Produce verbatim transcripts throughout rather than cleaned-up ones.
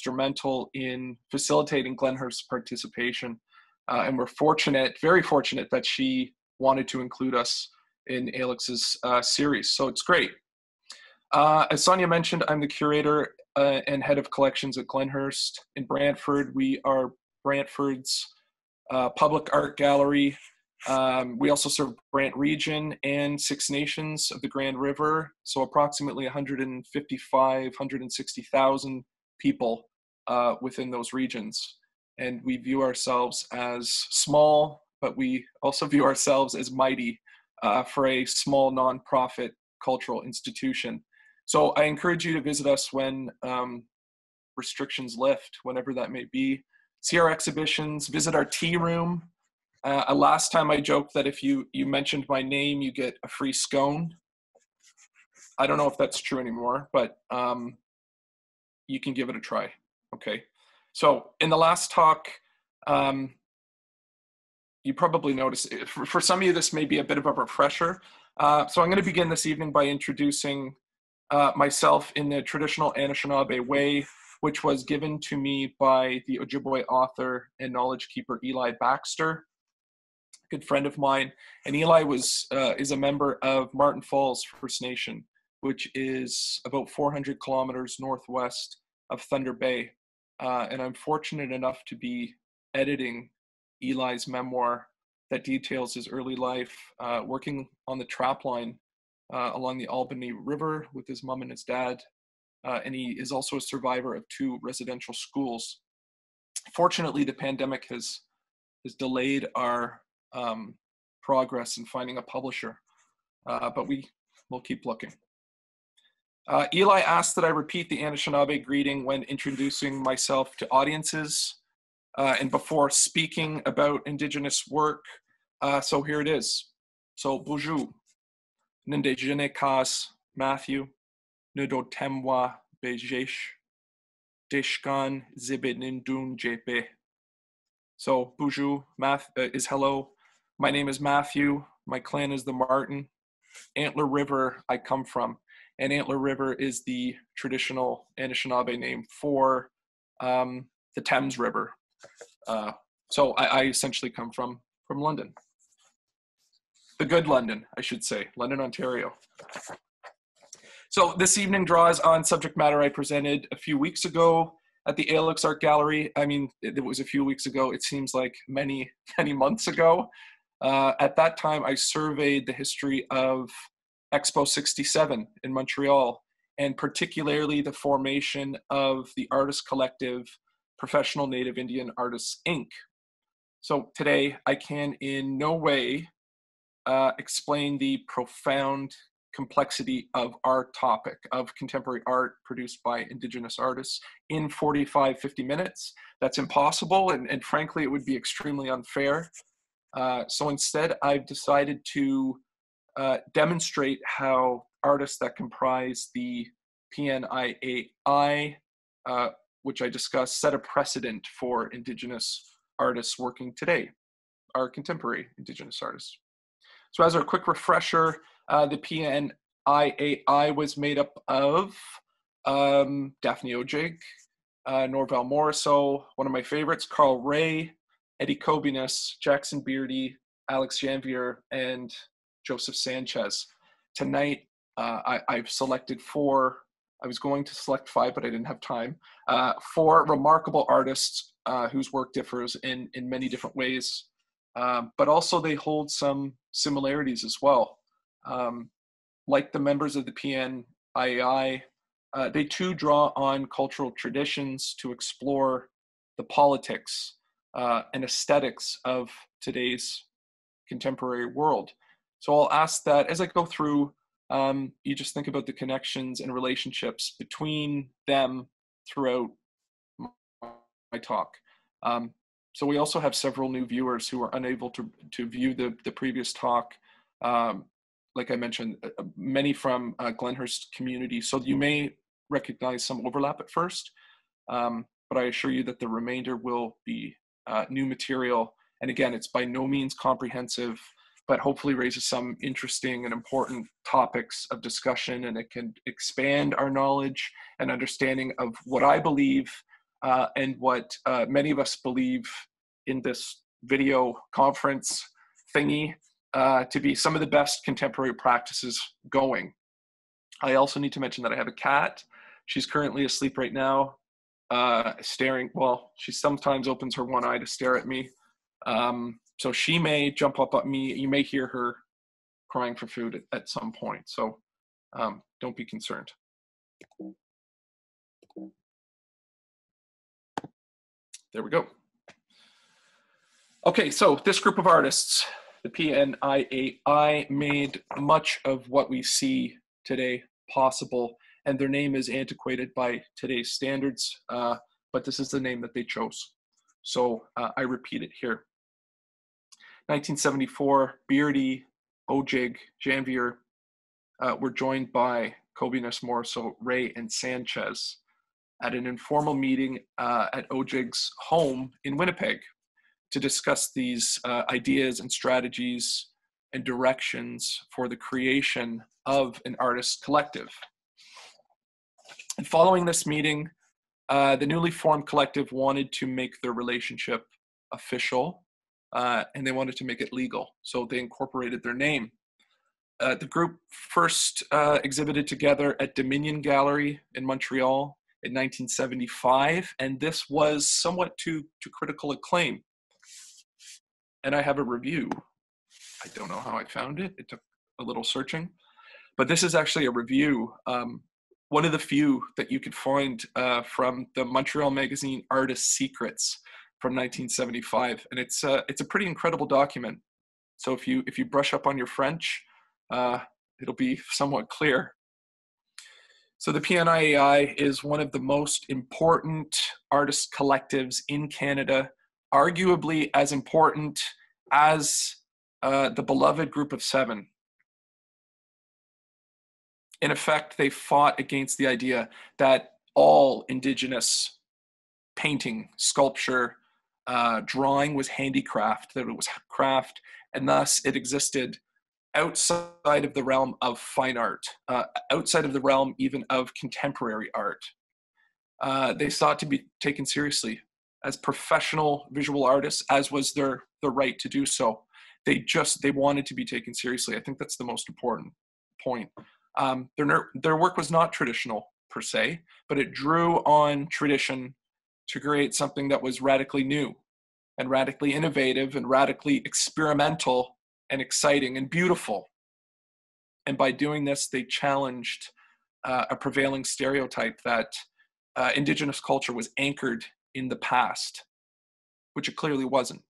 instrumental in facilitating Glenhyrst's participation. Uh, and we're fortunate, very fortunate, that she wanted to include us in Alex's uh, series. So it's great. Uh, as Sonia mentioned, I'm the curator uh, and head of collections at Glenhyrst in Brantford. We are Brantford's uh, public art gallery. Um, we also serve Brant Region and Six Nations of the Grand River. So approximately one hundred fifty-five, one hundred sixty thousand people uh, within those regions. And we view ourselves as small, but we also view ourselves as mighty uh, for a small nonprofit cultural institution. So I encourage you to visit us when um, restrictions lift, whenever that may be. See our exhibitions, visit our tea room. Uh, last time I joked that if you, you mentioned my name, you get a free scone. I don't know if that's true anymore, but um, you can give it a try, okay? So in the last talk, um, you probably noticed, for, for some of you, this may be a bit of a refresher. Uh, so I'm going to begin this evening by introducing uh, myself in the traditional Anishinaabe way, which was given to me by the Ojibwe author and knowledge keeper Eli Baxter, a good friend of mine. And Eli was uh, is a member of Martin Falls First Nation, which is about four hundred kilometers northwest of Thunder Bay. Uh, and I'm fortunate enough to be editing Eli's memoir that details his early life, uh, working on the trap line uh, along the Albany River with his mom and his dad. Uh, and he is also a survivor of two residential schools. Fortunately, the pandemic has, has delayed our um, progress in finding a publisher, uh, but we will keep looking. Uh, Eli asked that I repeat the Anishinaabe greeting when introducing myself to audiences uh, and before speaking about Indigenous work. Uh, so here it is. So, bonjour, Nindejine Kas Matthew, Nidotemwa Bejesh, Deshkan Zibinindun Jepe. So, bonjour Math uh, is hello. My name is Matthew. My clan is the Martin. Antler River, I come from. And Antler River is the traditional Anishinaabe name for um, the Thames River. Uh, so I, I essentially come from, from London. The good London, I should say, London, Ontario. So this evening draws on subject matter I presented a few weeks ago at the Alex Art Gallery. I mean, it, it was a few weeks ago. It seems like many, many months ago. Uh, at that time, I surveyed the history of Expo sixty-seven in Montreal, and particularly the formation of the artist collective, Professional Native Indian Artists, Incorporated. So today I can in no way uh, explain the profound complexity of our topic of contemporary art produced by Indigenous artists in forty-five, fifty minutes. That's impossible, and, and frankly, it would be extremely unfair. Uh, so instead, I've decided to Uh, demonstrate how artists that comprise the P N I A I, uh, which I discussed, set a precedent for Indigenous artists working today, our contemporary Indigenous artists. So as a quick refresher, uh, the P N I A I was made up of um, Daphne Ojig, uh, Norval Morrisseau, one of my favorites, Carl Ray, Eddie Cobiness, Jackson Beardy, Alex Janvier, and Joseph Sanchez. Tonight, uh, I, I've selected four, I was going to select five, but I didn't have time, uh, four remarkable artists uh, whose work differs in, in many different ways, um, but also they hold some similarities as well. Um, like the members of the P N I A I, uh, they too draw on cultural traditions to explore the politics uh, and aesthetics of today's contemporary world. So I'll ask that as I go through, um, you just think about the connections and relationships between them throughout my talk. Um, so we also have several new viewers who are unable to, to view the, the previous talk. Um, like I mentioned, uh, many from uh, Glenhyrst community. So you may recognize some overlap at first, um, but I assure you that the remainder will be uh, new material. And again, it's by no means comprehensive, but hopefully raises some interesting and important topics of discussion, and it can expand our knowledge and understanding of what I believe uh, and what uh, many of us believe in this video conference thingy uh, to be some of the best contemporary practices going. I also need to mention that I have a cat. She's currently asleep right now, uh, staring. Well, she sometimes opens her one eye to stare at me. Um, so she may jump up at me. You may hear her crying for food at, at some point. So um, don't be concerned. There we go. Okay, so this group of artists, the P N I A I, made much of what we see today possible, and their name is antiquated by today's standards, uh, but this is the name that they chose. So uh, I repeat it here. nineteen seventy-four, Beardy, Ojig, Janvier uh, were joined by Cobiness, Morrisseau, Ray, and Sanchez at an informal meeting uh, at Ojig's home in Winnipeg to discuss these uh, ideas and strategies and directions for the creation of an artist collective. And following this meeting, uh, the newly formed collective wanted to make their relationship official, uh, and they wanted to make it legal. So they incorporated their name. Uh, the group first uh, exhibited together at Dominion Gallery in Montreal in nineteen seventy-five, and this was somewhat to, to critical acclaim. And I have a review. I don't know how I found it. It took a little searching, but this is actually a review. Um, one of the few that you could find uh, from the Montreal magazine Artist Secrets from nineteen seventy-five. And it's, uh, it's a pretty incredible document. So if you, if you brush up on your French, uh, it'll be somewhat clear. So the P N I A I is one of the most important artist collectives in Canada, arguably as important as uh, the beloved Group of Seven. In effect, they fought against the idea that all Indigenous painting, sculpture, uh, drawing was handicraft, that it was craft, and thus it existed outside of the realm of fine art, uh, outside of the realm even of contemporary art. Uh, they sought to be taken seriously as professional visual artists, as was their, their right to do so. They just, they wanted to be taken seriously. I think that's the most important point. Um, their, their work was not traditional per se, but it drew on tradition to create something that was radically new and radically innovative and radically experimental and exciting and beautiful. And by doing this, they challenged uh, a prevailing stereotype that uh, Indigenous culture was anchored in the past, which it clearly wasn't.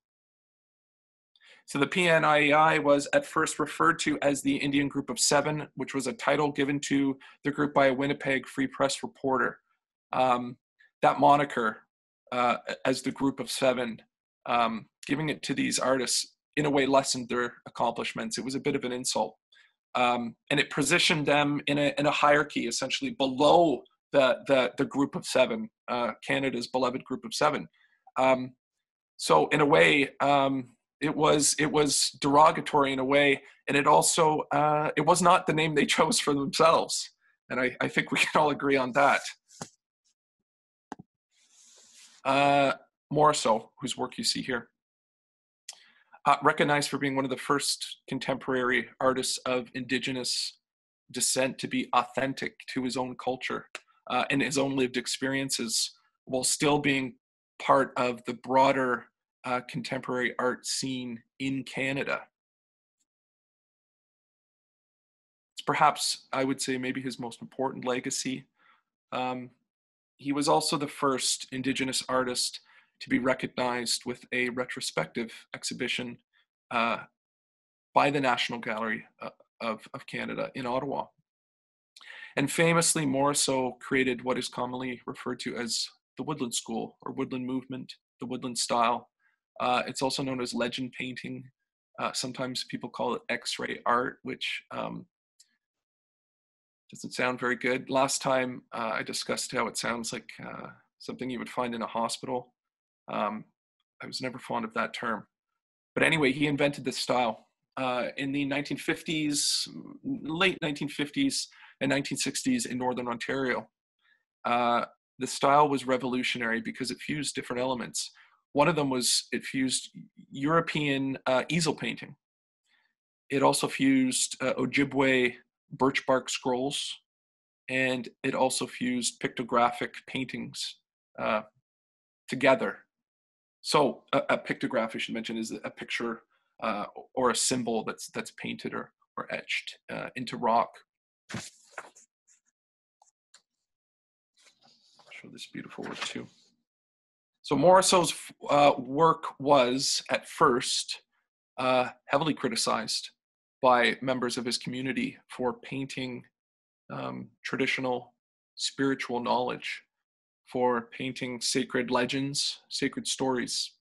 So the P N I A I was at first referred to as the Indian Group of Seven, which was a title given to the group by a Winnipeg Free Press reporter. Um, that moniker uh, as the Group of Seven, um, giving it to these artists, in a way lessened their accomplishments. It was a bit of an insult. Um, and it positioned them in a, in a hierarchy, essentially below the, the, the Group of Seven, uh, Canada's beloved Group of Seven. Um, so in a way, um, It was, it was derogatory in a way, and it also, uh, it was not the name they chose for themselves. And I, I think we can all agree on that. Uh, Morrisseau, whose work you see here, uh, recognized for being one of the first contemporary artists of Indigenous descent to be authentic to his own culture uh, and his own lived experiences, while still being part of the broader Uh, contemporary art scene in Canada. It's perhaps, I would say, maybe his most important legacy. Um, he was also the first Indigenous artist to be recognized with a retrospective exhibition uh, by the National Gallery uh, of, of Canada in Ottawa. And famously, Morrisseau created what is commonly referred to as the Woodland School or Woodland Movement, the Woodland Style. Uh, it's also known as legend painting. Uh, sometimes people call it X-ray art, which um, doesn't sound very good. Last time uh, I discussed how it sounds like uh, something you would find in a hospital. Um, I was never fond of that term. But anyway, he invented this style. Uh, in the nineteen fifties, late nineteen fifties and nineteen sixties in Northern Ontario, uh, the style was revolutionary because it fused different elements. One of them was it fused European uh, easel painting. It also fused uh, Ojibwe birch bark scrolls, and it also fused pictographic paintings uh, together. So a, a pictograph, I should mention, is a picture uh, or a symbol that's, that's painted or, or etched uh, into rock. I'll show this beautiful work too. So Morrisseau's uh, work was, at first, uh, heavily criticized by members of his community for painting um, traditional spiritual knowledge, for painting sacred legends, sacred stories,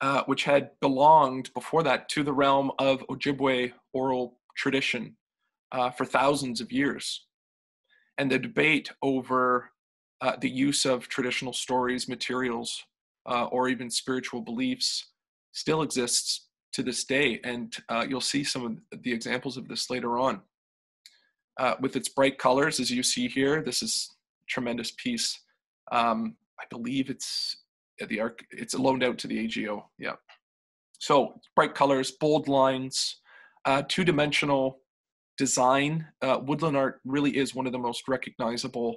uh, which had belonged before that to the realm of Ojibwe oral tradition uh, for thousands of years. And the debate over Uh, the use of traditional stories, materials, uh, or even spiritual beliefs still exists to this day. And uh, you'll see some of the examples of this later on. Uh, with its bright colors, as you see here, this is a tremendous piece. Um, I believe it's, the arc, it's loaned out to the A G O, yeah. So bright colors, bold lines, uh, two-dimensional design. Uh, woodland art really is one of the most recognizable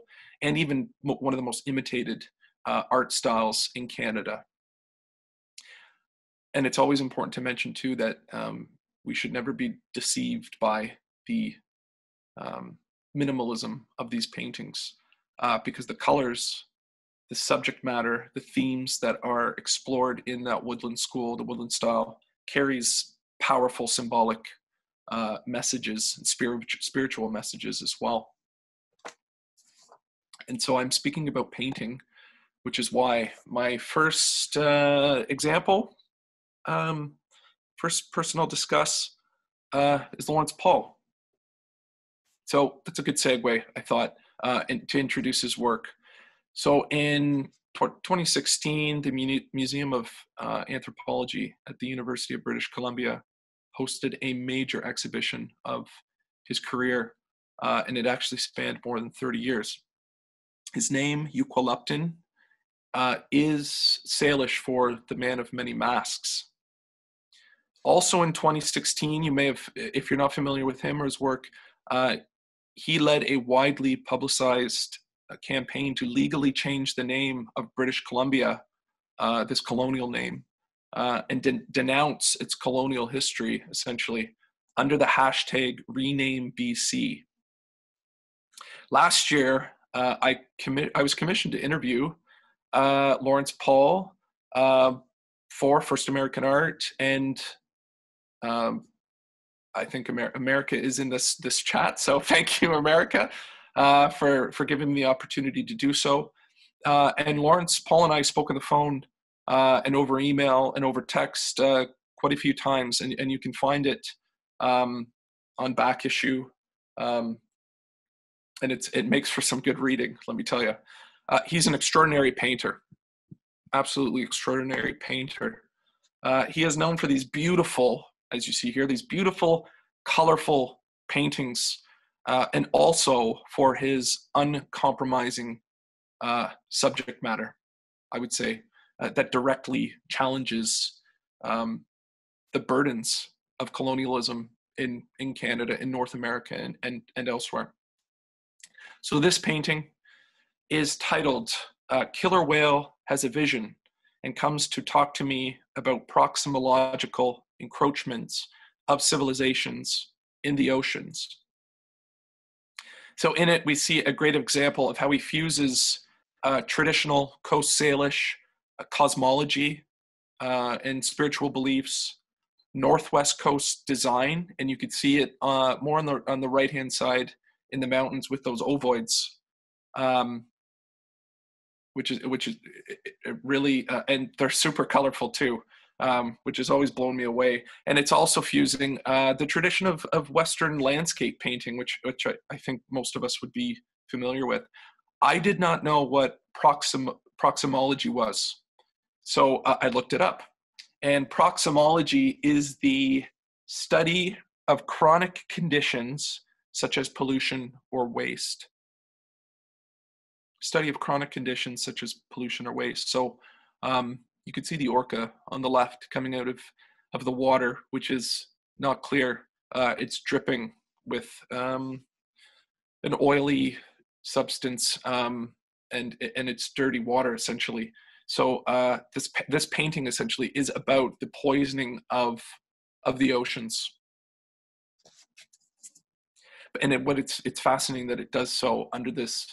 and even one of the most imitated uh, art styles in Canada. And it's always important to mention too that um, we should never be deceived by the um, minimalism of these paintings, uh, because the colors, the subject matter, the themes that are explored in that Woodland School, the Woodland style, carries powerful symbolic Uh, messages and spiritual spiritual messages as well. And so I'm speaking about painting, which is why my first uh, example, um, first person I'll discuss uh, is Lawrence Paul. So that's a good segue, I thought, uh, in, to introduce his work. So in twenty sixteen, the Muni Museum of uh, Anthropology at the University of British Columbia hosted a major exhibition of his career, uh, and it actually spanned more than thirty years. His name, Yuxweluptun, uh, is Salish for the man of many masks. Also in twenty sixteen, you may have, if you're not familiar with him or his work, uh, he led a widely publicized uh, campaign to legally change the name of British Columbia, uh, this colonial name, Uh, and de denounce its colonial history, essentially, under the hashtag rename B C. Last year, uh, I, I was commissioned to interview uh, Lawrence Paul uh, for First American Art, and um, I think Amer America is in this, this chat, so thank you, America, uh, for, for giving me the opportunity to do so. Uh, and Lawrence Paul and I spoke on the phone Uh, and over email and over text uh, quite a few times, and, and you can find it um, on back issue, um, and it's, it makes for some good reading, let me tell you. Uh, he's an extraordinary painter, absolutely extraordinary painter. Uh, he is known for these beautiful, as you see here, these beautiful, colorful paintings, uh, and also for his uncompromising uh, subject matter, I would say. Uh, that directly challenges um, the burdens of colonialism in, in Canada, in North America, and, and, and elsewhere. So this painting is titled, uh, Killer Whale Has a Vision and Comes to Talk to Me About Proximological Encroachments of Civilizations in the Oceans. So in it, we see a great example of how he fuses uh, traditional Coast Salish cosmology uh, and spiritual beliefs, Northwest Coast design, and you could see it uh, more on the, on the right-hand side in the mountains with those ovoids, um, which is, which is really, uh, and they're super colorful too, um, which has always blown me away. And it's also fusing uh, the tradition of, of Western landscape painting, which, which I, I think most of us would be familiar with. I did not know what proxim proximology was. So uh, I looked it up, and proximology is the study of chronic conditions such as pollution or waste. study of chronic conditions such as pollution or waste. So um, you can see the orca on the left coming out of, of the water, which is not clear. Uh, it's dripping with um, an oily substance um, and, and it's dirty water, essentially. So uh, this, this painting essentially is about the poisoning of, of the oceans. And it, what it's, it's fascinating that it does so under this,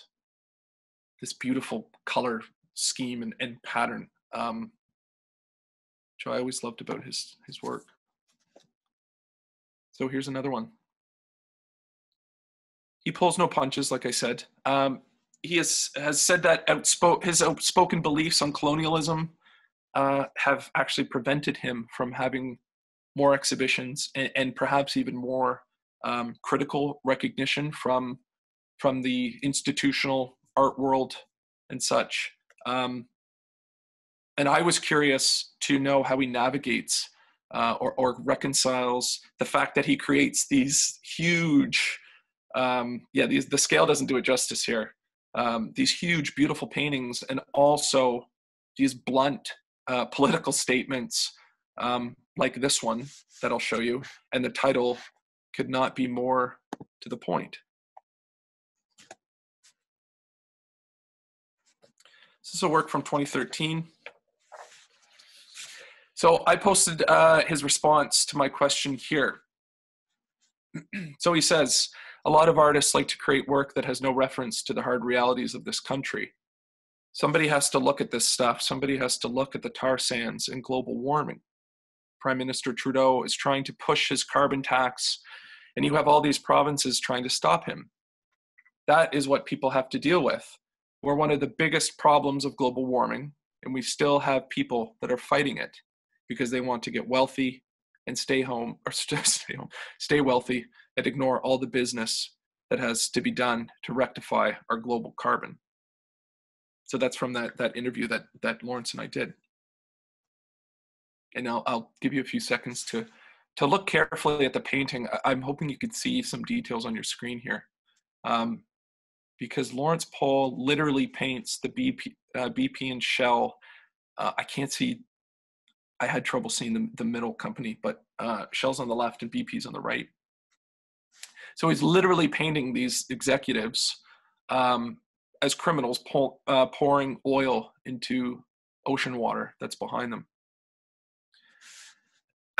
this beautiful color scheme and, and pattern, um, which I always loved about his, his work. So here's another one. He pulls no punches, like I said. Um, he has, has said that outspo- his outspoken beliefs on colonialism uh, have actually prevented him from having more exhibitions and, and perhaps even more Um, critical recognition from from the institutional art world and such. Um, and I was curious to know how he navigates uh, or, or reconciles the fact that he creates these huge, um, yeah, these, the scale doesn't do it justice here, um, these huge, beautiful paintings and also these blunt uh, political statements um, like this one that I'll show you, and the title could not be more to the point. This is a work from twenty thirteen. So I posted uh, his response to my question here. So he says, a lot of artists like to create work that has no reference to the hard realities of this country. Somebody has to look at this stuff. Somebody has to look at the tar sands and global warming. Prime Minister Trudeau is trying to push his carbon tax, and you have all these provinces trying to stop him. That is what people have to deal with. We're one of the biggest problems of global warming, and we still have people that are fighting it because they want to get wealthy and stay home, or st stay home, stay wealthy and ignore all the business that has to be done to rectify our global carbon. So that's from that, that interview that, that Lawrence and I did. And I'll, I'll give you a few seconds to, to look carefully at the painting. I'm hoping you can see some details on your screen here. Um, because Lawrence Paul literally paints the B P, uh, B P and Shell. Uh, I can't see, I had trouble seeing the, the middle company, but uh, Shell's on the left and B P's on the right. So he's literally painting these executives um, as criminals pour, uh, pouring oil into ocean water that's behind them.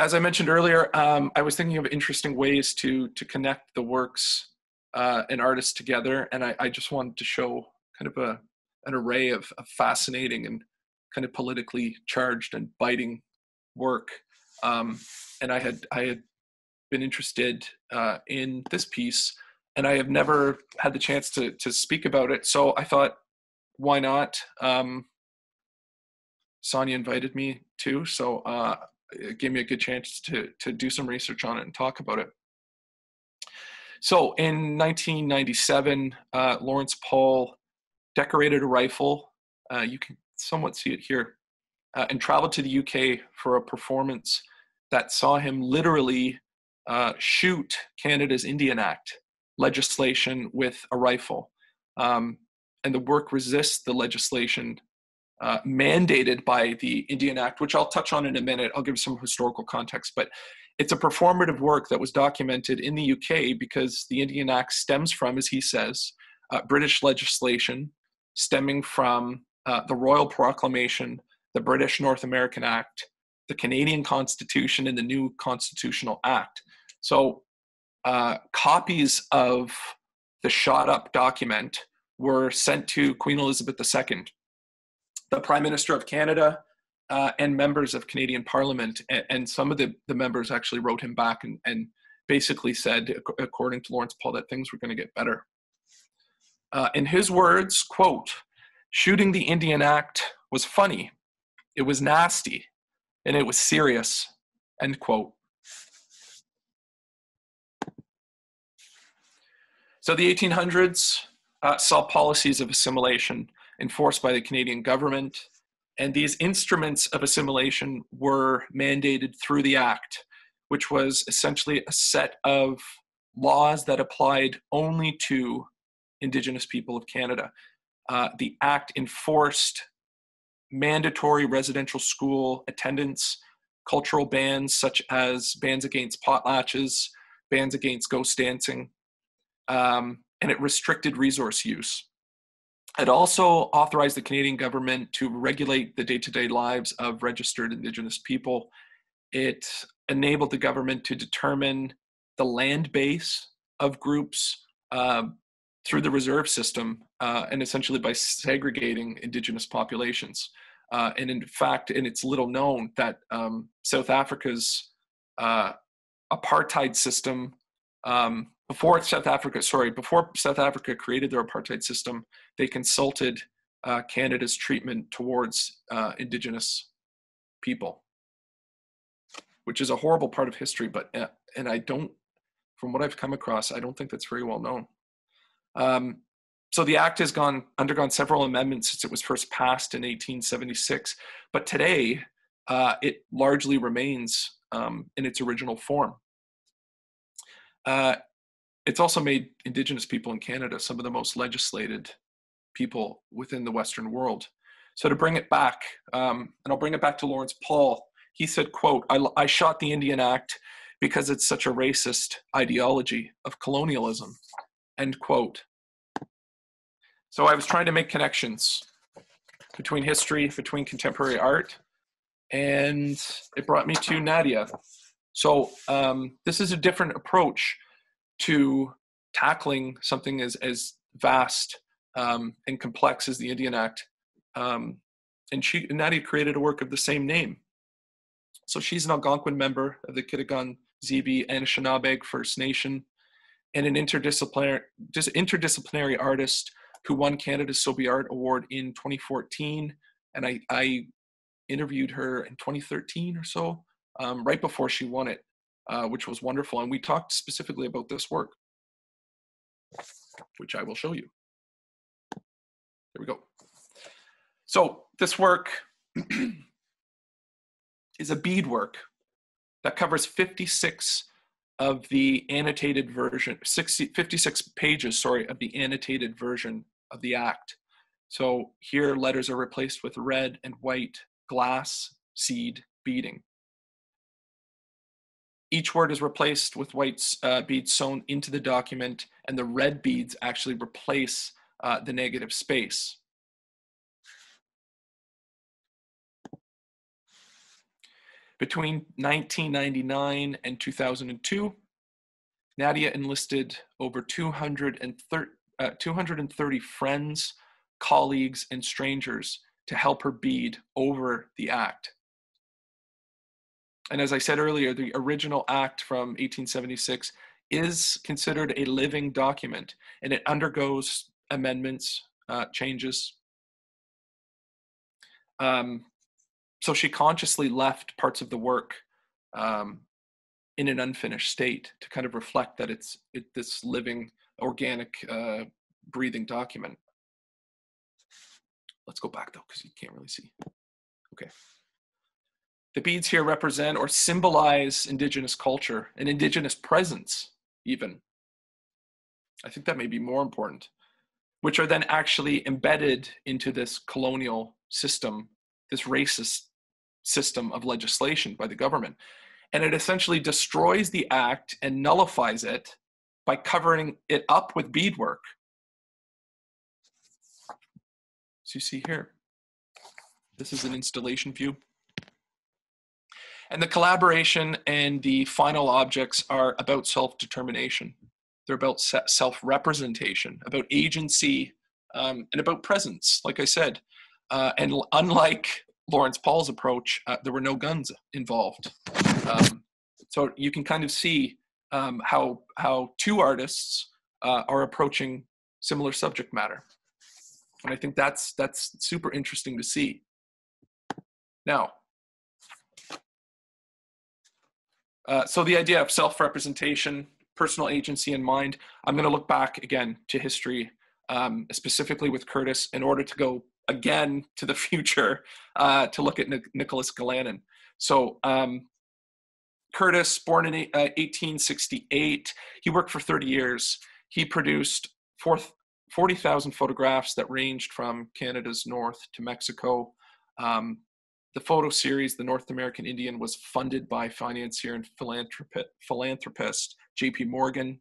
As I mentioned earlier, um, I was thinking of interesting ways to, to connect the works uh, and artists together. And I, I just wanted to show kind of a, an array of, of fascinating and kind of politically charged and biting work. Um, and I had, I had been interested uh, in this piece, and I have never had the chance to, to speak about it. So I thought, why not? Um, Sonia invited me too, so uh, it gave me a good chance to, to do some research on it and talk about it. So in nineteen ninety-seven, uh, Lawrence Paul decorated a rifle, uh, you can somewhat see it here, uh, and traveled to the U K for a performance that saw him literally uh, shoot Canada's Indian Act legislation with a rifle. Um, and the work resists the legislation Uh, mandated by the Indian Act, which I'll touch on in a minute. I'll give some historical context, but it's a performative work that was documented in the U K because the Indian Act stems from, as he says, uh, British legislation stemming from uh, the Royal Proclamation, the British North American Act, the Canadian Constitution, and the new Constitutional Act. So uh, copies of the shot up document were sent to Queen Elizabeth the Second, the Prime Minister of Canada, uh, and members of Canadian Parliament. And, and some of the, the members actually wrote him back and, and basically said, according to Lawrence Paul, that things were going to get better. Uh, in his words, quote, "Shooting the Indian Act was funny, it was nasty, and it was serious," end quote. So the eighteen hundreds uh, saw policies of assimilation enforced by the Canadian government. And these instruments of assimilation were mandated through the Act, which was essentially a set of laws that applied only to Indigenous people of Canada. uh, the act enforced mandatory residential school attendance, cultural bans such as bans against potlatches, bans against ghost dancing, um, and it restricted resource use. It also authorized the Canadian government to regulate the day-to-day lives of registered Indigenous people. It enabled the government to determine the land base of groups uh, through the reserve system, uh, and essentially by segregating Indigenous populations. Uh, and in fact, and it's little known that um, South Africa's uh, apartheid system, um, before South Africa, sorry, before South Africa created their apartheid system, they consulted uh, Canada's treatment towards uh, Indigenous people, which is a horrible part of history, but, uh, and I don't, from what I've come across, I don't think that's very well known. Um, so the Act has gone, undergone several amendments since it was first passed in eighteen seventy-six, but today uh, it largely remains um, in its original form. Uh, It's also made Indigenous people in Canada some of the most legislated people within the Western world. So to bring it back, um, and I'll bring it back to Lawrence Paul, he said, quote, I, I shot the Indian Act because it's such a racist ideology of colonialism, end quote. So I was trying to make connections between history, between contemporary art, and it brought me to Nadia. So um, this is a different approach to tackling something as, as vast um, and complex as the Indian Act. Um, and she, Nadia created a work of the same name. So she's an Algonquin member of the Kittigan, Zibi, Anishinaabe First Nation, and an interdisciplinary, interdisciplinary artist who won Canada's Sobey Art Award in twenty fourteen. And I, I interviewed her in twenty thirteen or so, um, right before she won it. Uh, which was wonderful. And we talked specifically about this work, which I will show you. There we go. So this work is a beadwork that covers fifty-six of the annotated version, sixty, fifty-six pages, sorry, of the annotated version of the Act. So here letters are replaced with red and white, glass, seed, beading. Each word is replaced with white uh, beads sewn into the document, and the red beads actually replace uh, the negative space. Between nineteen ninety-nine and two thousand two, Nadia enlisted over two hundred thirty friends, colleagues, and strangers to help her bead over the Act. And as I said earlier, the original Act from eighteen seventy-six is considered a living document, and it undergoes amendments, uh, changes. Um, so she consciously left parts of the work um, in an unfinished state to kind of reflect that it's it, this living, organic, uh, breathing document. Let's go back though, because you can't really see. Okay. The beads here represent or symbolize Indigenous culture and Indigenous presence, even. I think that may be more important, which are then actually embedded into this colonial system, this racist system of legislation by the government. And it essentially destroys the Act and nullifies it by covering it up with beadwork. So you see here, this is an installation view. And the collaboration and the final objects are about self-determination. They're about self-representation, about agency, um, and about presence, like I said. Uh, and unlike Lawrence Paul's approach, uh, there were no guns involved. Um, so you can kind of see um, how, how two artists uh, are approaching similar subject matter. And I think that's, that's super interesting to see. Now, Uh, so the idea of self-representation, personal agency in mind, I'm going to look back again to history, um, specifically with Curtis, in order to go again to the future uh, to look at Ni Nicholas Galanin. So um, Curtis, born in uh, eighteen sixty-eight, he worked for thirty years. He produced four forty thousand photographs that ranged from Canada's north to Mexico. Um, the photo series, The North American Indian, was funded by financier and philanthropist J P Morgan,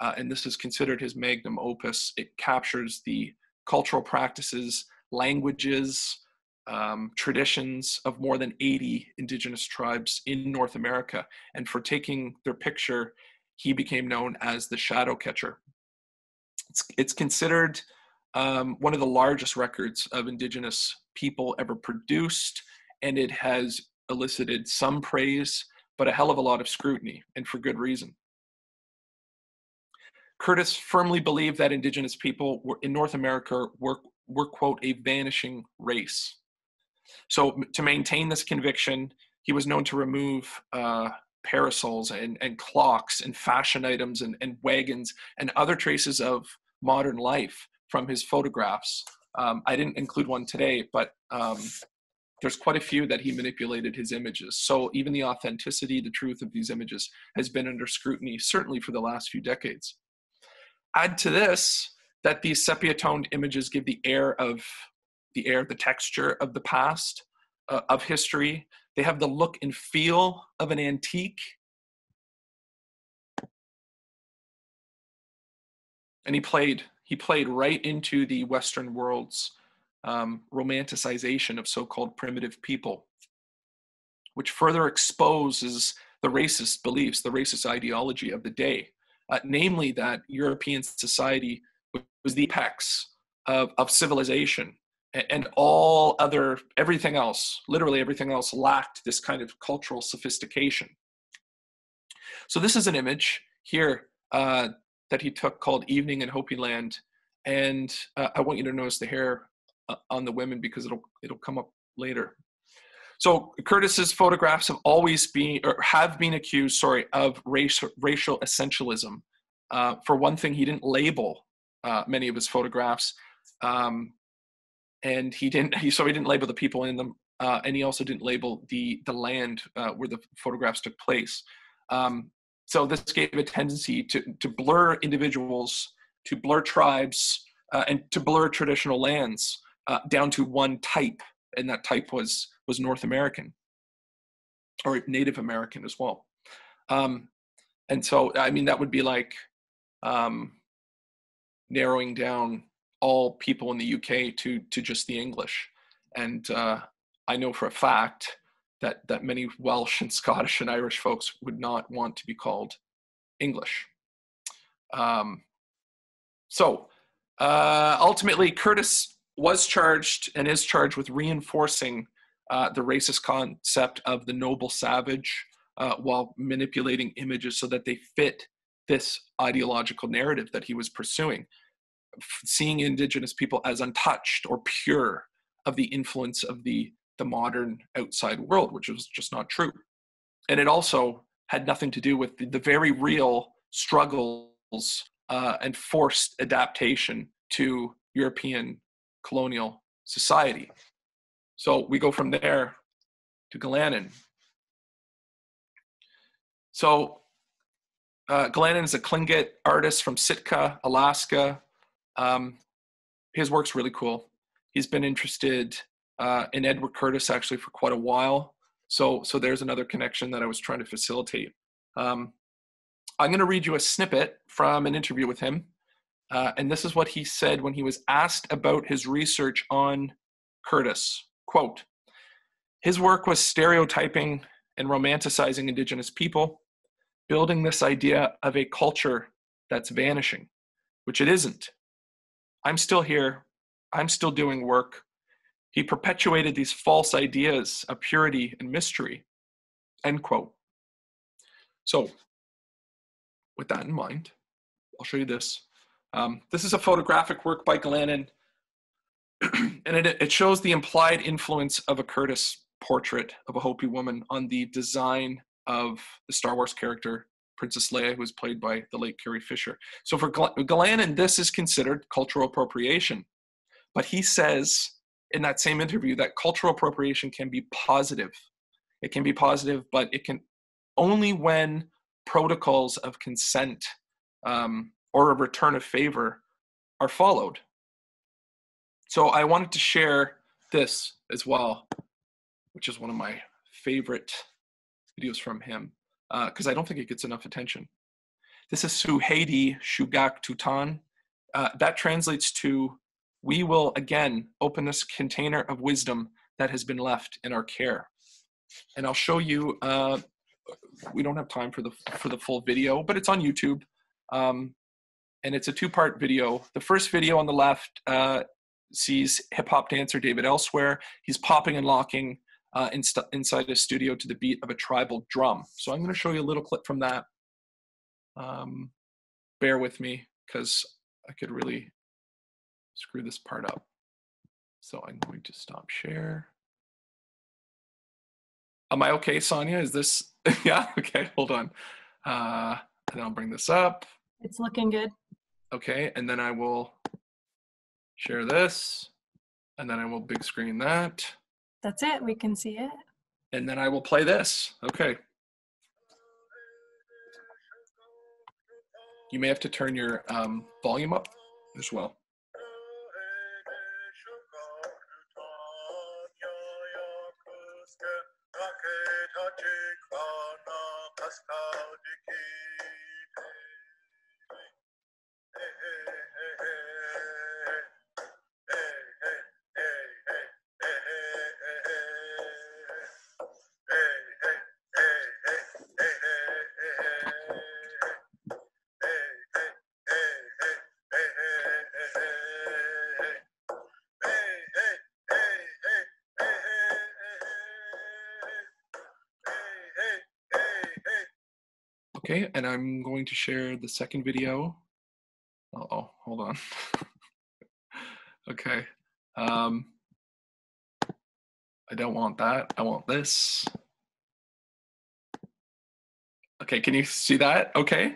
uh, and this is considered his magnum opus. It captures the cultural practices, languages, um, traditions of more than eighty indigenous tribes in North America. And for taking their picture, he became known as the shadow catcher. It's, it's considered um, one of the largest records of indigenous people ever produced, and it has elicited some praise, but a hell of a lot of scrutiny, and for good reason. Curtis firmly believed that indigenous people were, in North America were, were, quote, a vanishing race. So to maintain this conviction, he was known to remove uh, parasols and, and clocks and fashion items and, and wagons and other traces of modern life from his photographs. Um, I didn't include one today, but um, there's quite a few that he manipulated his images. So even the authenticity, the truth of these images has been under scrutiny, certainly for the last few decades. Add to this that these sepia-toned images give the air of the air, the texture of the past, uh, of history. They have the look and feel of an antique. And he played, he played right into the Western world's um, romanticization of so-called primitive people, which further exposes the racist beliefs, the racist ideology of the day, uh, namely that European society was the apex of, of civilization. And all other, everything else, literally everything else, lacked this kind of cultural sophistication. So this is an image here uh, that he took called Evening in Hopi Land. And uh, I want you to notice the hair uh, on the women because it'll, it'll come up later. So Curtis's photographs have always been, or have been accused, sorry, of race, racial essentialism. Uh, for one thing, he didn't label uh, many of his photographs. Um, And he didn't, he, so he didn't label the people in them, uh, and he also didn't label the, the land uh, where the photographs took place. Um, so this gave a tendency to, to blur individuals, to blur tribes, uh, and to blur traditional lands uh, down to one type, and that type was, was North American, or Native American as well. Um, and so, I mean, that would be like um, narrowing down all people in the U K to, to just the English. And uh, I know for a fact that, that many Welsh and Scottish and Irish folks would not want to be called English. Um, so uh, ultimately, Curtis was charged and is charged with reinforcing uh, the racist concept of the noble savage uh, while manipulating images so that they fit this ideological narrative that he was pursuing, seeing indigenous people as untouched or pure of the influence of the, the modern outside world, which was just not true. And it also had nothing to do with the, the very real struggles uh, and forced adaptation to European colonial society. So we go from there to Galanin. So uh, Galanin is a Tlingit artist from Sitka, Alaska. Um, his work's really cool. He's been interested uh, in Edward Curtis actually for quite a while. So, so there's another connection that I was trying to facilitate. Um, I'm going to read you a snippet from an interview with him. Uh, and this is what he said when he was asked about his research on Curtis. Quote, "His work was stereotyping and romanticizing indigenous people, building this idea of a culture that's vanishing, which it isn't. I'm still here, I'm still doing work." He perpetuated these false ideas of purity and mystery, end quote. So with that in mind, I'll show you this. Um, this is a photographic work by Galanin, and it, it shows the implied influence of a Curtis portrait of a Hopi woman on the design of the Star Wars character Princess Leia, who was played by the late Carrie Fisher. So for Galanin, this is considered cultural appropriation. But he says in that same interview that cultural appropriation can be positive. It can be positive, but it can only when protocols of consent um, or a return of favor are followed. So I wanted to share this as well, which is one of my favorite videos from him, because uh, I don't think it gets enough attention. This is Suhedi Shugak Tutan. Uh, that translates to, we will again open this container of wisdom that has been left in our care. And I'll show you, uh, we don't have time for the, for the full video, but it's on YouTube. Um, and it's a two-part video. The first video on the left uh, sees hip-hop dancer David Elsewhere. He's popping and locking uh, in inside a studio to the beat of a tribal drum. So I'm going to show you a little clip from that. Um, bear with me, because I could really screw this part up. So I'm going to stop share. Am I okay, Sonia? Is this, yeah, okay, hold on. Uh, and I'll bring this up. It's looking good. Okay, and then I will share this, and then I will big screen that. That's it, we can see it. And then I will play this, okay. You may have to turn your um, volume up as well. Okay, and I'm going to share the second video. Uh-oh, hold on. Okay. Um, I don't want that, I want this. Okay, can you see that, okay?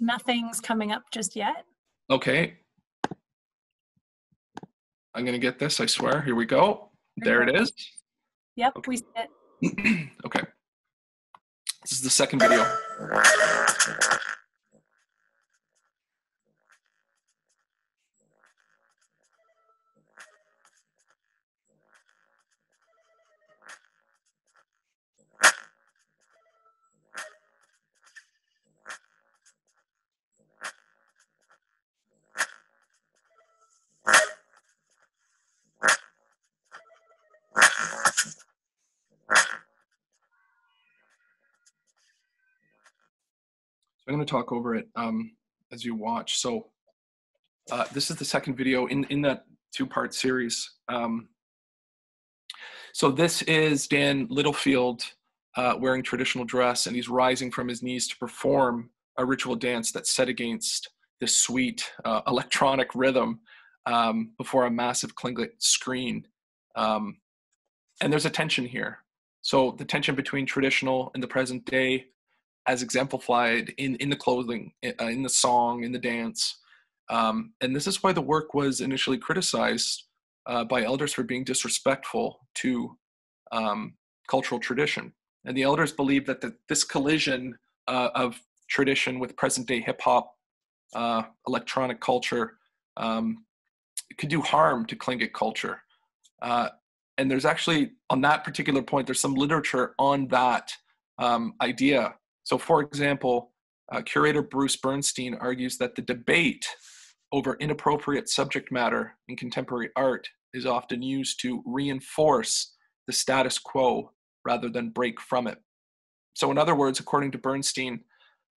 Nothing's coming up just yet. Okay. I'm gonna get this, I swear, here we go. There it is. Yep, okay. We see it. Okay. This is the second video. I'm going to talk over it um, as you watch. So uh, this is the second video in, in that two-part series. Um, so this is Dan Littlefield uh, wearing traditional dress, and he's rising from his knees to perform a ritual dance that's set against this sweet uh, electronic rhythm um, before a massive Tlingit screen. Um, and there's a tension here. So the tension between traditional and the present day, as exemplified in, in the clothing, in, uh, in the song, in the dance. Um, and this is why the work was initially criticized uh, by elders for being disrespectful to um, cultural tradition. And the elders believed that the, this collision uh, of tradition with present day hip hop, uh, electronic culture, um, could do harm to Tlingit culture. Uh, and there's actually, on that particular point, there's some literature on that um, idea. So for example, uh, curator Bruce Bernstein argues that the debate over inappropriate subject matter in contemporary art is often used to reinforce the status quo rather than break from it. So in other words, according to Bernstein,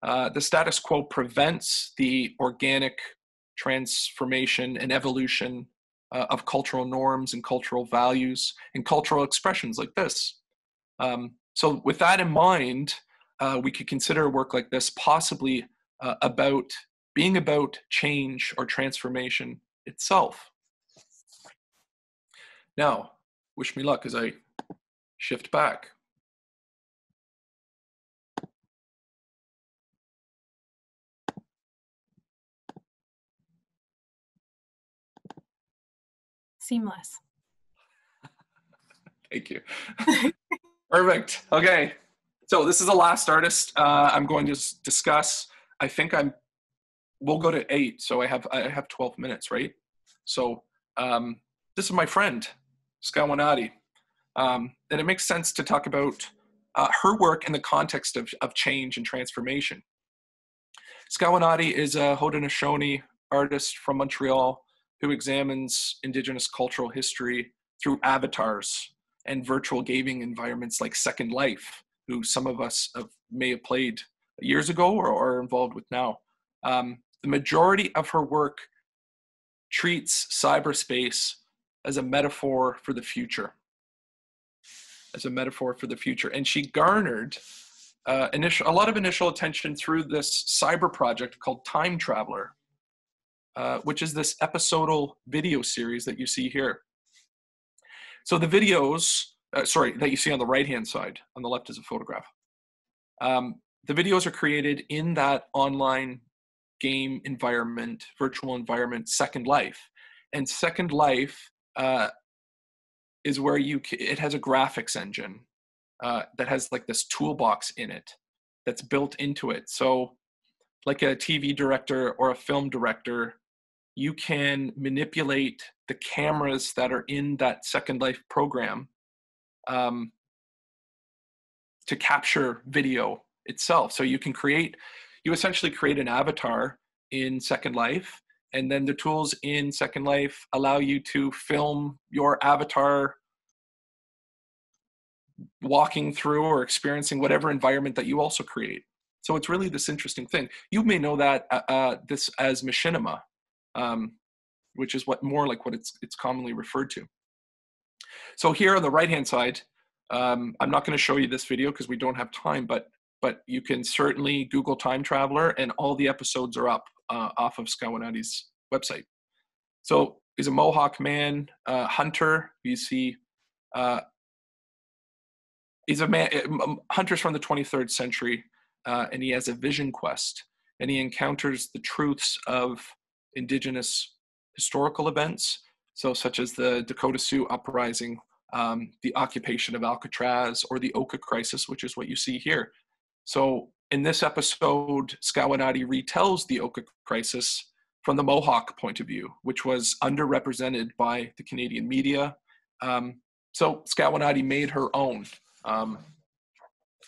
uh, the status quo prevents the organic transformation and evolution uh, of cultural norms and cultural values and cultural expressions like this. Um, so with that in mind, Uh, we could consider a work like this possibly uh, about being about change or transformation itself. Now, wish me luck as I shift back. Seamless. Thank you. Perfect. Okay. So this is the last artist uh, I'm going to discuss. I think I'm we'll go to eight. So I have, I have twelve minutes, right? So um, this is my friend, Skawennati. Um, and it makes sense to talk about uh, her work in the context of, of change and transformation. Skawennati is a Haudenosaunee artist from Montreal who examines Indigenous cultural history through avatars and virtual gaming environments like Second Life, who some of us have, may have played years ago or are involved with now. Um, the majority of her work treats cyberspace as a metaphor for the future. As a metaphor for the future. And she garnered uh, initial, a lot of initial attention through this cyber project called Time Traveler, uh, which is this episodal video series that you see here. So the videos, uh, sorry, that you see on the right-hand side, on the left is a photograph. Um, the videos are created in that online game environment, virtual environment, Second Life. And Second Life, uh, is where you, it has a graphics engine uh, that has like this toolbox in it that's built into it. So like a T V director or a film director, you can manipulate the cameras that are in that Second Life program um, to capture video itself. So you can create, you essentially create an avatar in Second Life. And then the tools in Second Life allow you to film your avatar walking through or experiencing whatever environment that you also create. So it's really this interesting thing. You may know that uh, uh, this as machinima, um, which is what more like what it's, it's commonly referred to. So here on the right-hand side, um, I'm not going to show you this video because we don't have time, but, but you can certainly Google Time Traveler and all the episodes are up. Uh, off of Skawennati's website. So he's a Mohawk man, uh, hunter. You see, uh, he's a man, hunter's from the twenty-third century, uh, and he has a vision quest, and he encounters the truths of Indigenous historical events, so such as the Dakota Sioux uprising, um, the occupation of Alcatraz, or the Oka crisis, which is what you see here. So in this episode, Skawennati retells the Oka crisis from the Mohawk point of view, which was underrepresented by the Canadian media. Um, so Skawennati made her own. Um,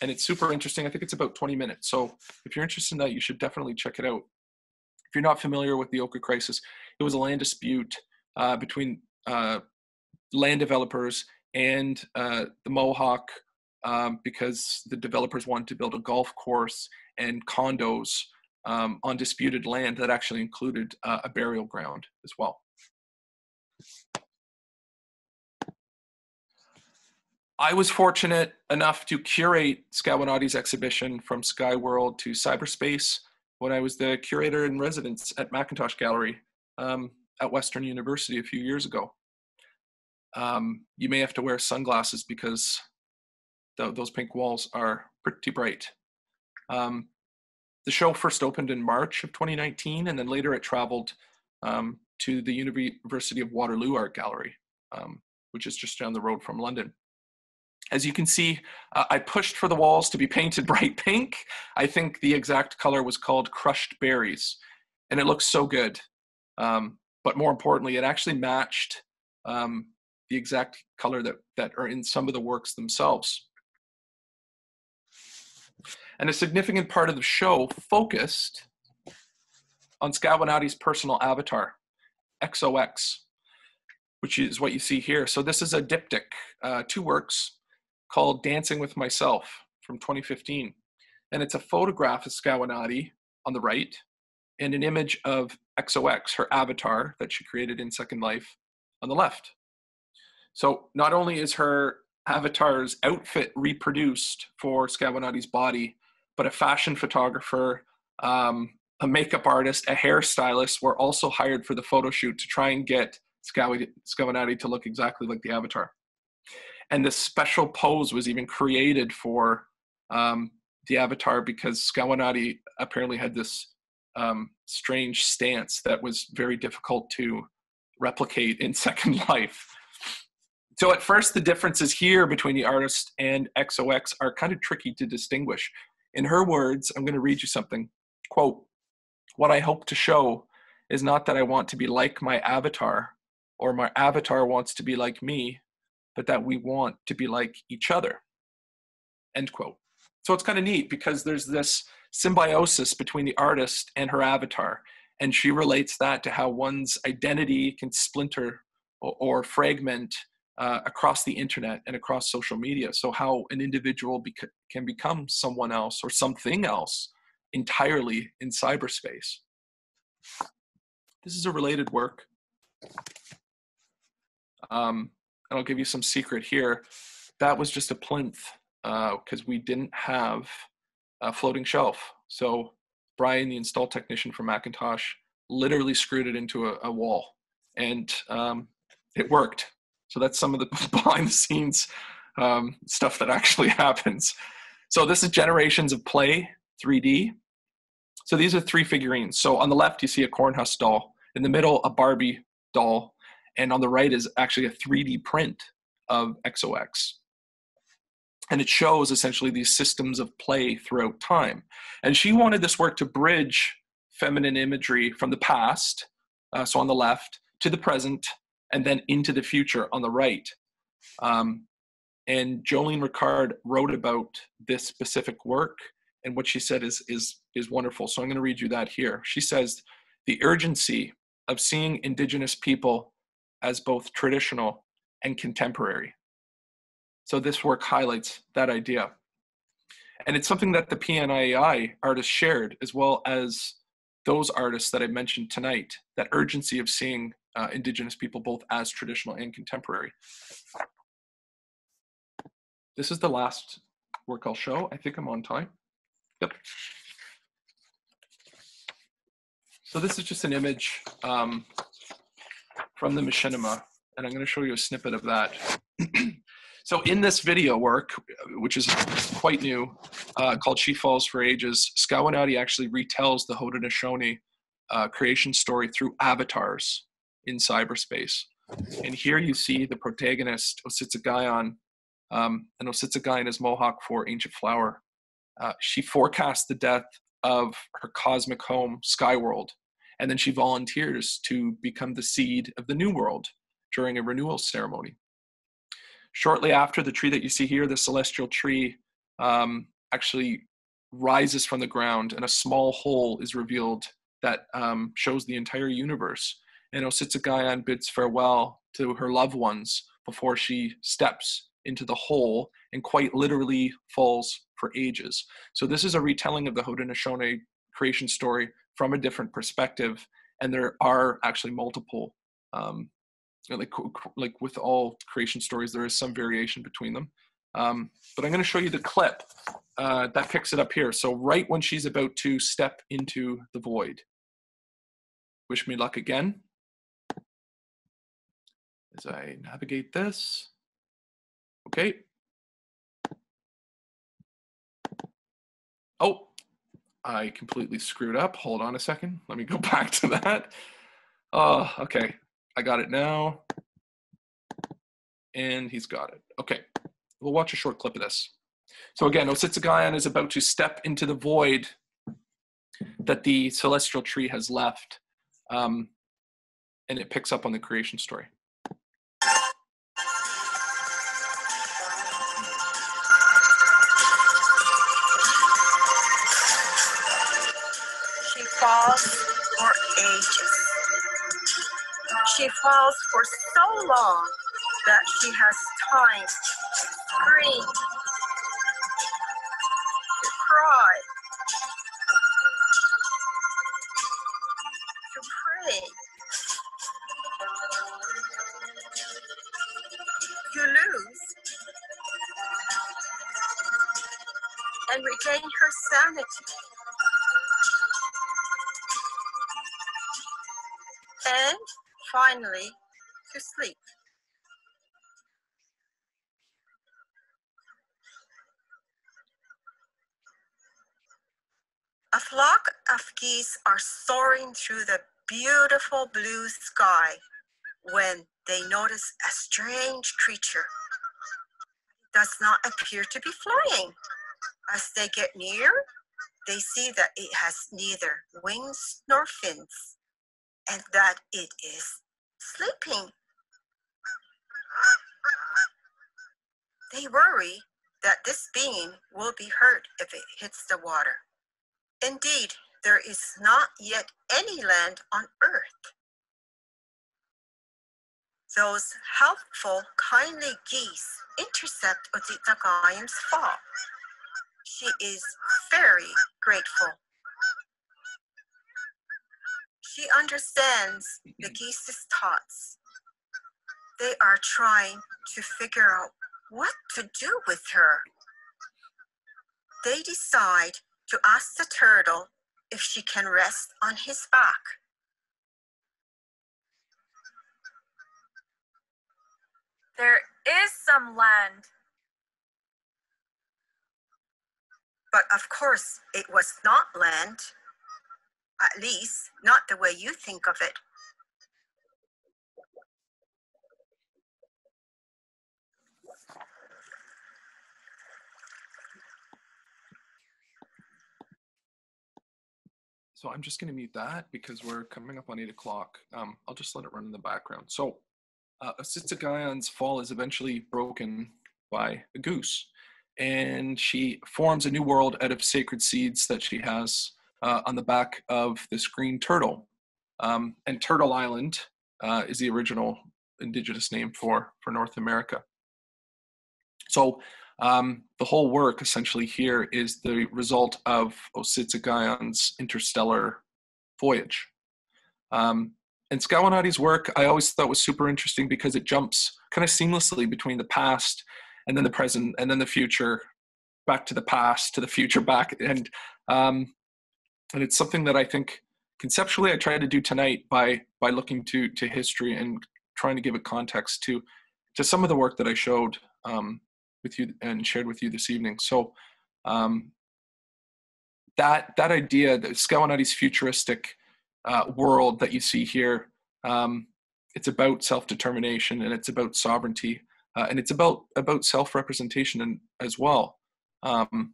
and it's super interesting. I think it's about twenty minutes. So if you're interested in that, you should definitely check it out. If you're not familiar with the Oka crisis, it was a land dispute uh, between uh, land developers and uh, the Mohawk, Um, because the developers wanted to build a golf course and condos um, on disputed land that actually included uh, a burial ground as well. I was fortunate enough to curate Skawennati's exhibition From Sky World to Cyberspace when I was the curator in residence at McIntosh Gallery um, at Western University a few years ago. Um, you may have to wear sunglasses because those pink walls are pretty bright. Um, the show first opened in March of twenty nineteen, and then later it traveled um, to the University of Waterloo Art Gallery, um, which is just down the road from London. As you can see, uh, I pushed for the walls to be painted bright pink. I think the exact color was called crushed berries, and it looks so good. Um, but more importantly, it actually matched um, the exact color that, that are in some of the works themselves. And a significant part of the show focused on Skawennati's personal avatar, X O X, which is what you see here. So this is a diptych, uh, two works called Dancing With Myself from twenty fifteen. And it's a photograph of Skawennati on the right and an image of X O X, her avatar that she created in Second Life, on the left. So not only is her avatar's outfit reproduced for Skawennati's body, but a fashion photographer, um, a makeup artist, a hairstylist were also hired for the photo shoot to try and get Skawennati to look exactly like the avatar. And this special pose was even created for um, the avatar because Skawennati apparently had this um, strange stance that was very difficult to replicate in Second Life. So at first, the differences here between the artist and X O X are kind of tricky to distinguish. In her words, I'm going to read you something. Quote, What I hope to show is not that I want to be like my avatar or my avatar wants to be like me, but that we want to be like each other, end quote. So it's kind of neat because there's this symbiosis between the artist and her avatar. And she relates that to how one's identity can splinter or, or fragment uh, across the internet and across social media. So how an individual bec can become someone else or something else entirely in cyberspace. This is a related work. Um, and I'll give you some secret here. That was just a plinth because uh, we didn't have a floating shelf. So Brian, the install technician from McIntosh, literally screwed it into a, a wall, and um, it worked. So that's some of the behind the scenes um, stuff that actually happens. So this is Generations of Play three D. So these are three figurines. So on the left, you see a Cornhusk doll. In the middle, a Barbie doll. And on the right is actually a three D print of X O X. And it shows essentially these systems of play throughout time. And she wanted this work to bridge feminine imagery from the past, uh, so on the left, to the present, and then into the future on the right. Um, and Jolene Ricard wrote about this specific work, and what she said is, is, is wonderful. So I'm going to read you that here. She says, "The urgency of seeing Indigenous people as both traditional and contemporary." So this work highlights that idea. And it's something that the P N I E I artists shared, as well as those artists that I mentioned tonight, that urgency of seeing uh, Indigenous people both as traditional and contemporary. This is the last work I'll show. I think I'm on time. Yep. So this is just an image um, from the machinima, and I'm going to show you a snippet of that. So in this video work, which is quite new, uh, called She Falls for Ages, Skawennati actually retells the Haudenosaunee uh, creation story through avatars in cyberspace. And here you see the protagonist, Ositsagayan, um, and Ositsagayan is Mohawk for ancient flower. Uh, she forecasts the death of her cosmic home, Skyworld, and then she volunteers to become the seed of the new world during a renewal ceremony. Shortly after, the tree that you see here, the celestial tree, um, actually rises from the ground, and a small hole is revealed that um, shows the entire universe. And Ositsagayan bids farewell to her loved ones before she steps into the hole and quite literally falls for ages. So this is a retelling of the Haudenosaunee creation story from a different perspective, and there are actually multiple um, Like, like with all creation stories, there is some variation between them. Um, but I'm going to show you the clip uh, that picks it up here. So right when she's about to step into the void. Wish me luck again as I navigate this. Okay. Oh, I completely screwed up. Hold on a second. Let me go back to that. Oh, okay. I got it now, and he's got it. Okay, we'll watch a short clip of this. So again, Ositsagayan is about to step into the void that the celestial tree has left, um, and it picks up on the creation story. She falls for ages. She falls for so long that she has time to scream, to cry, to pray. You lose and regain her sanity. And finally, to sleep. A flock of geese are soaring through the beautiful blue sky when they notice a strange creature. It does not appear to be flying. As they get near, they see that it has neither wings nor fins, and that it is sleeping. They worry that this being will be hurt if it hits the water. Indeed, there is not yet any land on earth. Those helpful, kindly geese intercept Otsitagayam's fall. She is very grateful. She understands the geese's thoughts. They are trying to figure out what to do with her. They decide to ask the turtle if she can rest on his back. There is some land. But of course, it was not land. At least, not the way you think of it. So I'm just going to mute that because we're coming up on eight o'clock. Um, I'll just let it run in the background. So uh, Otsitagayan's fall is eventually broken by a goose, and she forms a new world out of sacred seeds that she has uh, on the back of this green turtle. Um, and Turtle Island uh, is the original indigenous name for, for North America. So Um, the whole work essentially here is the result of Otsitagayan's interstellar voyage. Um, and Skawennati's work I always thought was super interesting because it jumps kind of seamlessly between the past and then the present and then the future, back to the past, to the future, back. And, um, and it's something that I think conceptually I try to do tonight by, by looking to, to history and trying to give a context to, to some of the work that I showed um, with you and shared with you this evening. So um, that that idea, that Skawennati's futuristic uh, world that you see here, um, it's about self-determination and it's about sovereignty uh, and it's about about self-representation and as well. Um,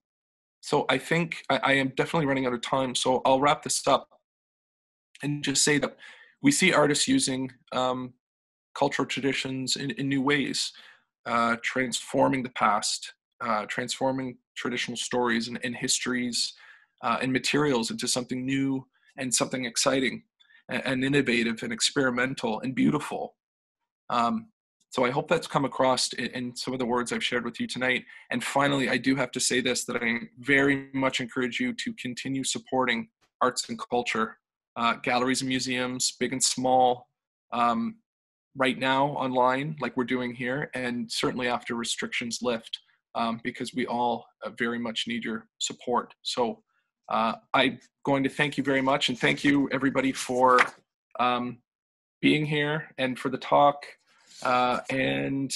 so I think I, I am definitely running out of time. So I'll wrap this up and just say that we see artists using um, cultural traditions in, in new ways. Uh, transforming the past, uh, transforming traditional stories and, and histories uh, and materials into something new and something exciting and, and innovative and experimental and beautiful. Um, so I hope that's come across in, in some of the words I've shared with you tonight. And finally, I do have to say this, that I very much encourage you to continue supporting arts and culture, uh, galleries and museums, big and small, um, right now online like we're doing here, and certainly after restrictions lift, um, because we all uh, very much need your support. So uh, I'm going to thank you very much, and thank you everybody for um, being here and for the talk. Uh, and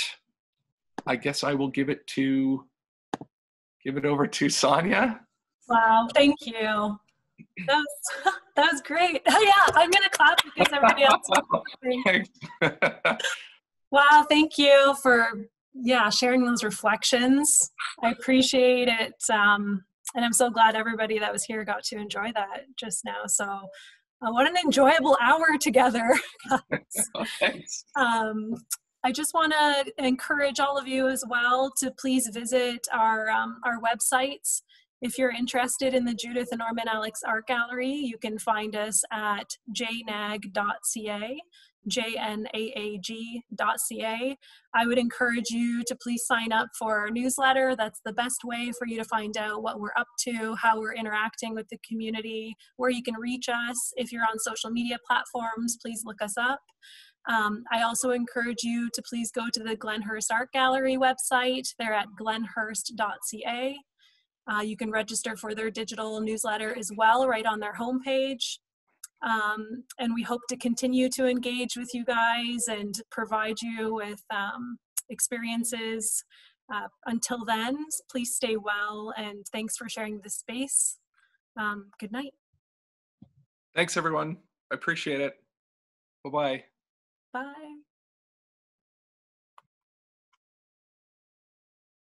I guess I will give it to, give it over to Sonia. Wow, thank you. That was, that was great. Oh, yeah, I'm going to clap because everybody else is. Wow, thank you for, yeah, sharing those reflections. I appreciate it. Um, and I'm so glad everybody that was here got to enjoy that just now. So uh, what an enjoyable hour together. Thanks. Um, I just want to encourage all of you as well to please visit our, um, our websites. If you're interested in the Judith and Norman Alex Art Gallery, you can find us at j n a g dot c a, j n a a g dot c a. I would encourage you to please sign up for our newsletter. That's the best way for you to find out what we're up to, how we're interacting with the community, where you can reach us. If you're on social media platforms, please look us up. Um, I also encourage you to please go to the Glenhyrst Art Gallery website. They're at glenhyrst dot c a. Uh, you can register for their digital newsletter as well, right on their homepage. Um, and we hope to continue to engage with you guys and provide you with um, experiences. Uh, until then, please stay well, and thanks for sharing this space. Um, good night. Thanks, everyone. I appreciate it. Bye-bye. Bye.